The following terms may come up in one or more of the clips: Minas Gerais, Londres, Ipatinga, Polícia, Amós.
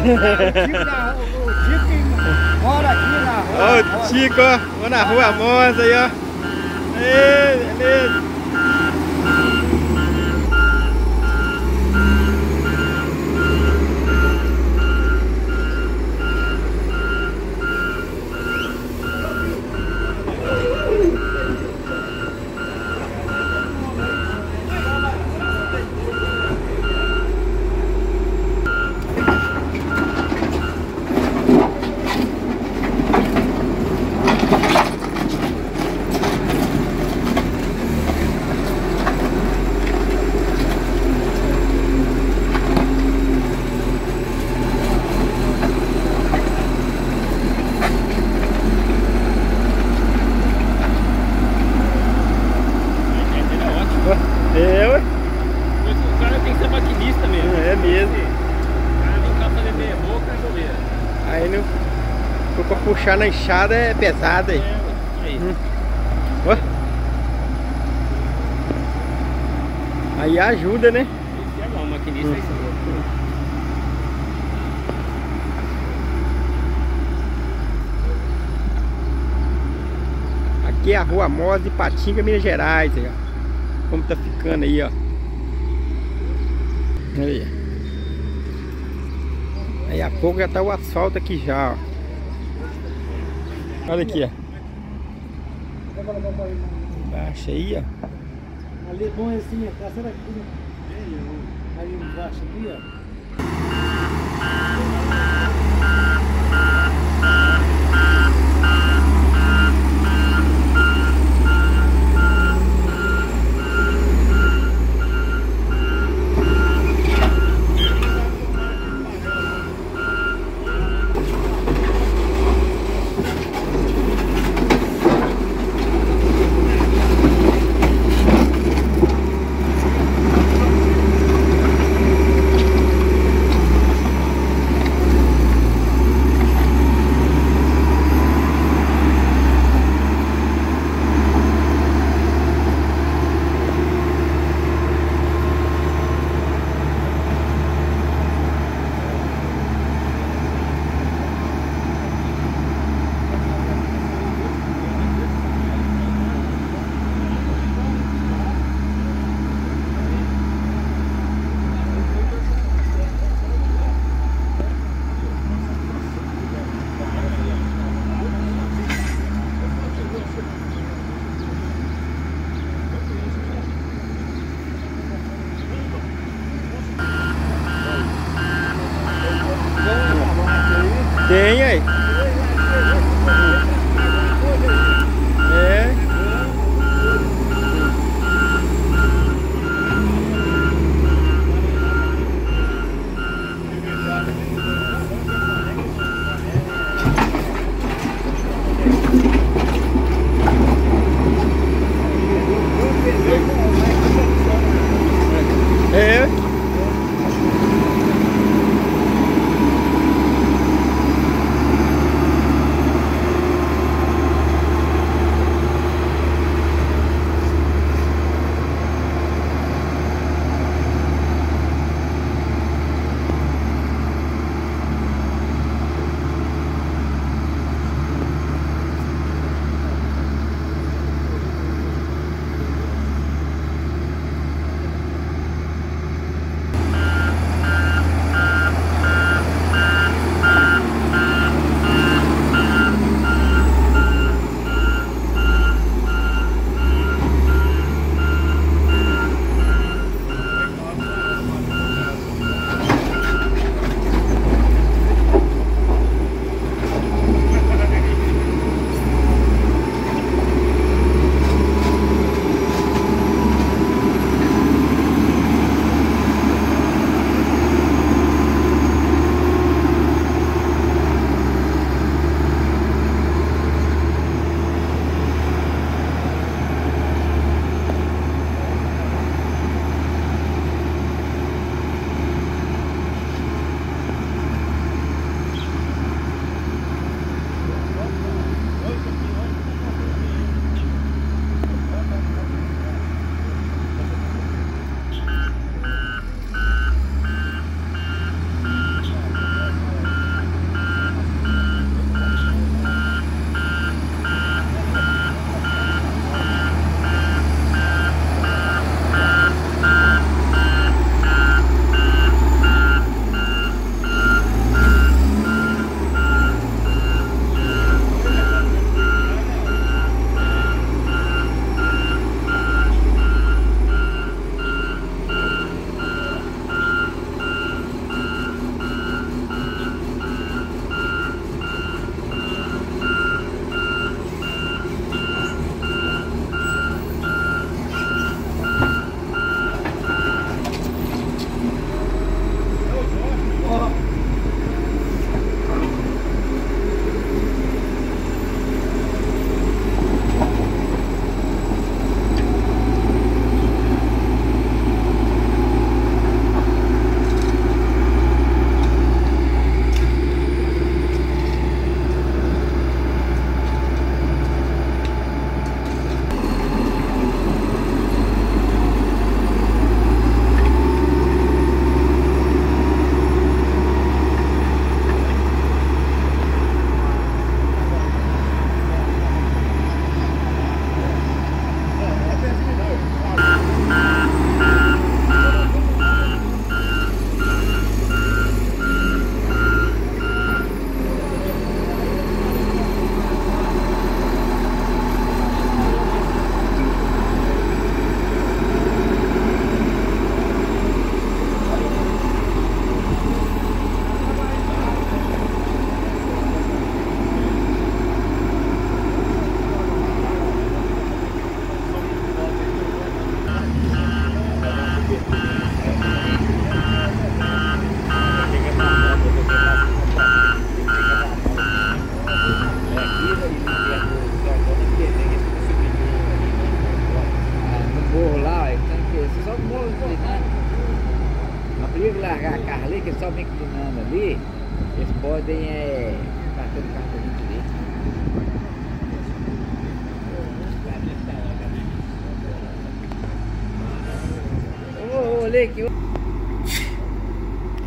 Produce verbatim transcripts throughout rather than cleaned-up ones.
Ah, o Tico que mora aqui na rua. Ó, o Tico, ó. Vou na rua Amós aí, ó. Ei, beleza. Puxar na enxada é pesada aí. É, é hum. oh. Aí ajuda, né? Isso é bom, maquinista hum. é isso. Aqui é a rua Amós, Ipatinga, Minas Gerais. Aí, ó. Como tá ficando aí, ó. Aí. Aí a pouco já tá o asfalto aqui já, ó. Olha aqui, ó. Baixa aí, ó. Ali é bom assim, a caça era aqui, ó. Aí embaixo aqui, ó. ordem é bater no cartão de direito.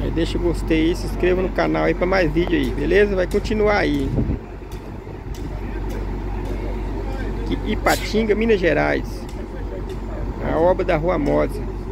Aí deixa o gostei aí, se inscreva no canal aí para mais vídeo aí, beleza? Vai continuar aí. Aqui, Ipatinga, Minas Gerais. A obra da rua Amós.